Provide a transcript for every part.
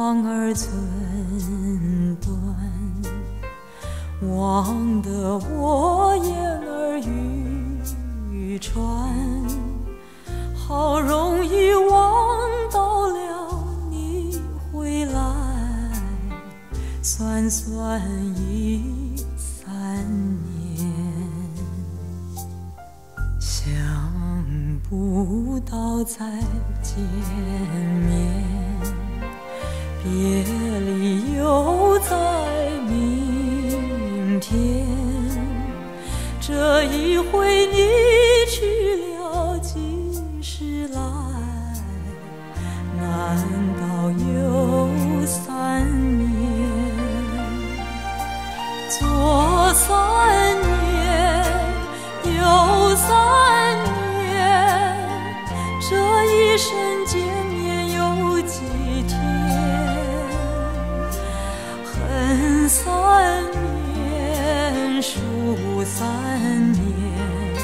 长而寸断，忘得我言而语传，好容易忘到了你回来，算算13年，想不到再见面。 别离又在明天，这一回你去了几时来？难道又3年？左3年，右3年，这一生见面有几天？ 3年，数3年，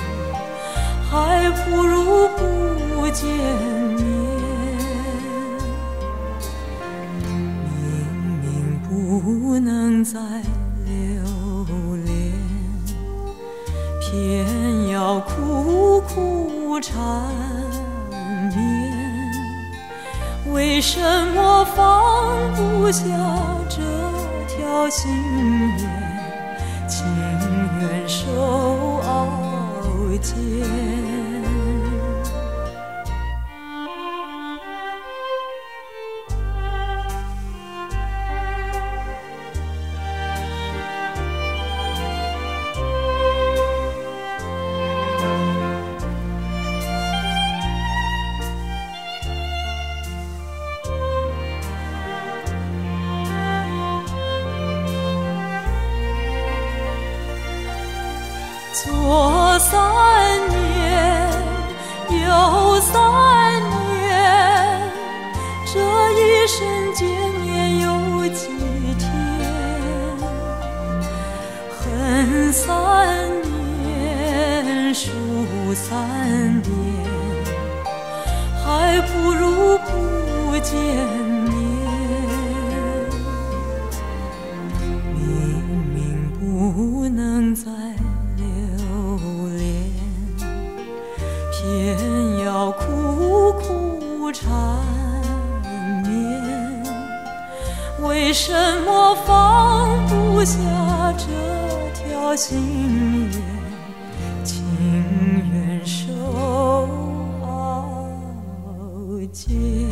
还不如不见面。明明不能再留恋，偏要苦苦缠绵。为什么放不下这？ 条心愿，情愿手熬煎。 左3年，右3年，这一生见面有几天？恨3年，数3年，还不如不见面。明明不能再。 偏要苦苦缠绵，为什么放不下这条心愿？情愿手熬煎。